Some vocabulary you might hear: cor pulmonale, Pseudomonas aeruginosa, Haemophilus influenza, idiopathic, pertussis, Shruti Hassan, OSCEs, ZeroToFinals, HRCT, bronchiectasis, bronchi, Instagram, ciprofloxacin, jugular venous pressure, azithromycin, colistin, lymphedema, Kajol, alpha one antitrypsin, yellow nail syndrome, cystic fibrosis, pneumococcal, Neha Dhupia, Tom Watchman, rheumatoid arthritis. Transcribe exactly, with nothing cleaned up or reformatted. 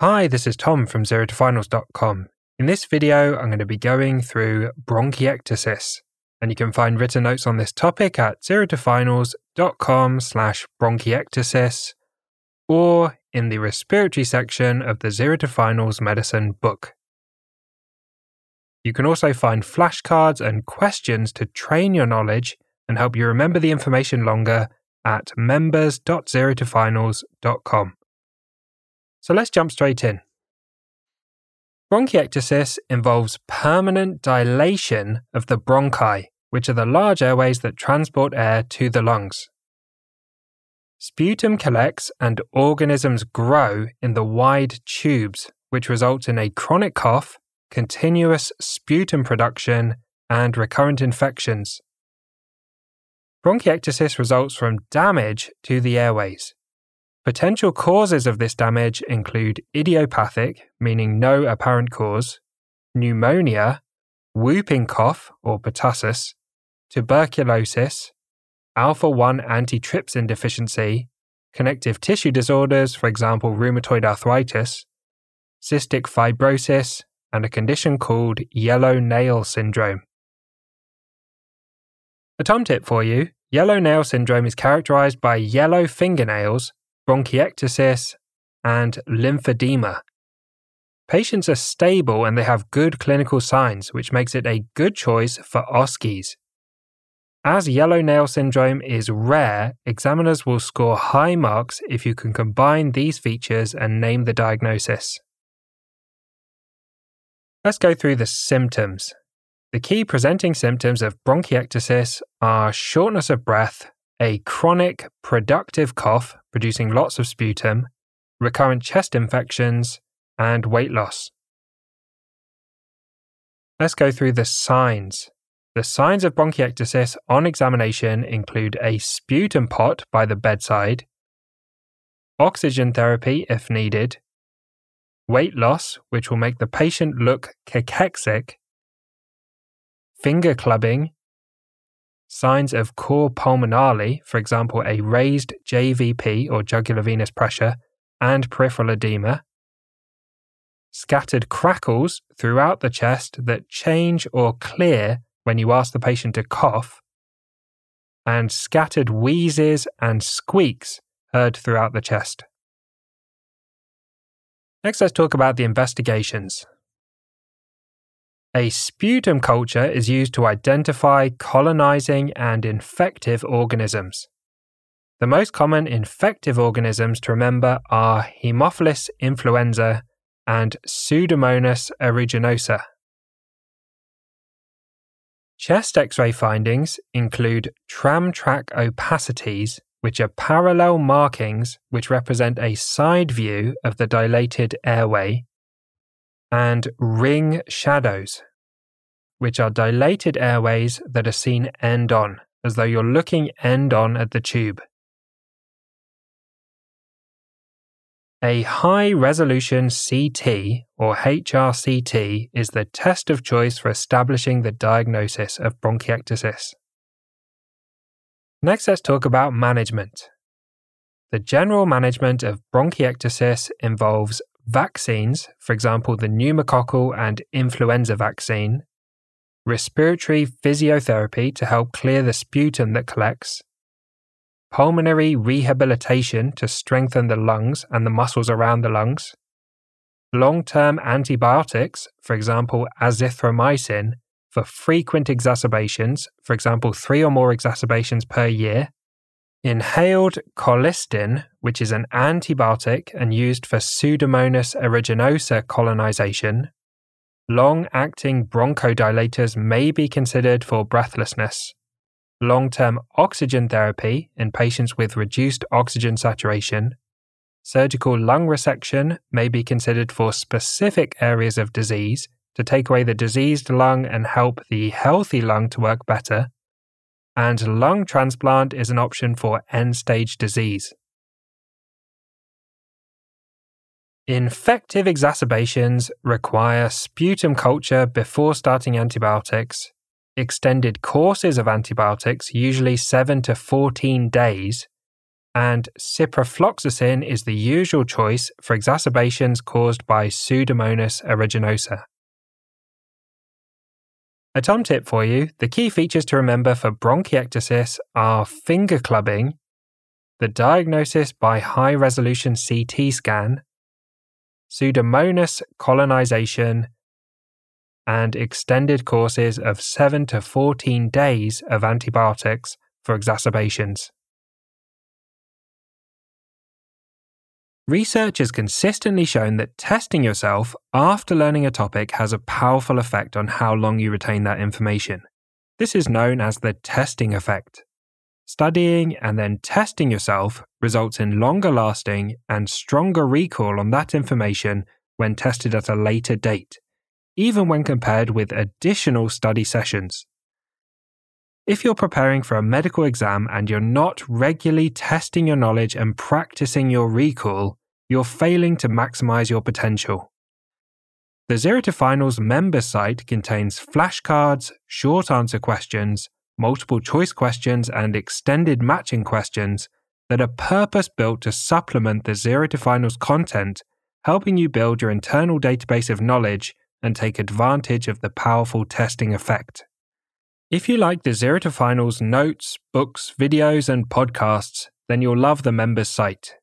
Hi, this is Tom from zero to finals dot com. In this video, I'm going to be going through bronchiectasis, and you can find written notes on this topic at zero to finals dot com slash bronchiectasis or in the respiratory section of the Zero to Finals Medicine book. You can also find flashcards and questions to train your knowledge and help you remember the information longer at members dot zero to finals dot com. So let's jump straight in. Bronchiectasis involves permanent dilation of the bronchi, which are the large airways that transport air to the lungs. Sputum collects and organisms grow in the wide tubes, which results in a chronic cough, continuous sputum production, and recurrent infections. Bronchiectasis results from damage to the airways. Potential causes of this damage include idiopathic, meaning no apparent cause, pneumonia, whooping cough or pertussis, tuberculosis, alpha one antitrypsin deficiency, connective tissue disorders, for example rheumatoid arthritis, cystic fibrosis, and a condition called yellow nail syndrome. A Tom tip for you, yellow nail syndrome is characterized by yellow fingernails, bronchiectasis, and lymphedema. Patients are stable and they have good clinical signs, which makes it a good choice for OSCEs. As yellow nail syndrome is rare, examiners will score high marks if you can combine these features and name the diagnosis. Let's go through the symptoms. The key presenting symptoms of bronchiectasis are shortness of breath, a chronic productive cough producing lots of sputum, recurrent chest infections, and weight loss. Let's go through the signs. The signs of bronchiectasis on examination include a sputum pot by the bedside, oxygen therapy if needed, weight loss which will make the patient look cachexic, finger clubbing, signs of cor pulmonale, for example a raised J V P or jugular venous pressure, and peripheral edema, scattered crackles throughout the chest that change or clear when you ask the patient to cough, and scattered wheezes and squeaks heard throughout the chest. Next, let's talk about the investigations. A sputum culture is used to identify colonizing and infective organisms. The most common infective organisms to remember are Haemophilus influenza and Pseudomonas aeruginosa. Chest X-ray findings include tram track opacities, which are parallel markings which represent a side view of the dilated airway, and ring shadows, which are dilated airways that are seen end-on, as though you're looking end-on at the tube. A high-resolution C T, or H R C T, is the test of choice for establishing the diagnosis of bronchiectasis. Next, let's talk about management. The general management of bronchiectasis involves vaccines, for example the pneumococcal and influenza vaccine, respiratory physiotherapy to help clear the sputum that collects, pulmonary rehabilitation to strengthen the lungs and the muscles around the lungs, long-term antibiotics, for example azithromycin, for frequent exacerbations, for example three or more exacerbations per year, inhaled colistin, which is an antibiotic and used for Pseudomonas aeruginosa colonization. Long-acting bronchodilators may be considered for breathlessness. Long-term oxygen therapy in patients with reduced oxygen saturation. Surgical lung resection may be considered for specific areas of disease to take away the diseased lung and help the healthy lung to work better. And lung transplant is an option for end-stage disease. Infective exacerbations require sputum culture before starting antibiotics, extended courses of antibiotics, usually seven to fourteen days, and ciprofloxacin is the usual choice for exacerbations caused by Pseudomonas aeruginosa. A thumb tip for you, the key features to remember for bronchiectasis are finger clubbing, the diagnosis by high-resolution C T scan, Pseudomonas colonization, and extended courses of seven to fourteen days of antibiotics for exacerbations. Research has consistently shown that testing yourself after learning a topic has a powerful effect on how long you retain that information. This is known as the testing effect. Studying and then testing yourself results in longer lasting and stronger recall on that information when tested at a later date, even when compared with additional study sessions. If you're preparing for a medical exam and you're not regularly testing your knowledge and practicing your recall, you're failing to maximize your potential. The ZeroToFinals member site contains flashcards, short answer questions, multiple choice questions, and extended matching questions that are purpose-built to supplement the ZeroToFinals content, helping you build your internal database of knowledge and take advantage of the powerful testing effect. If you like the ZeroToFinals notes, books, videos, and podcasts, then you'll love the members site.